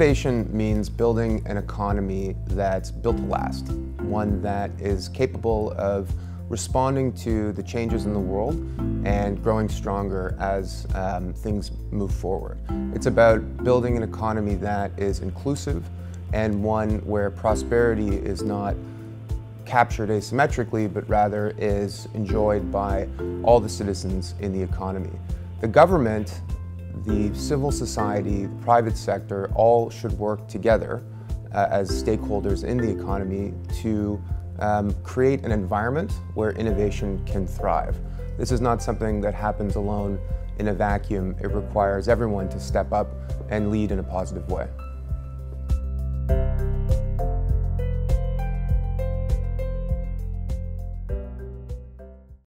Innovation means building an economy that's built to last, one that is capable of responding to the changes in the world and growing stronger as things move forward. It's about building an economy that is inclusive and one where prosperity is not captured asymmetrically, but rather is enjoyed by all the citizens in the economy. The government, the civil society, the private sector, all should work together as stakeholders in the economy to create an environment where innovation can thrive. This is not something that happens alone in a vacuum. It requires everyone to step up and lead in a positive way.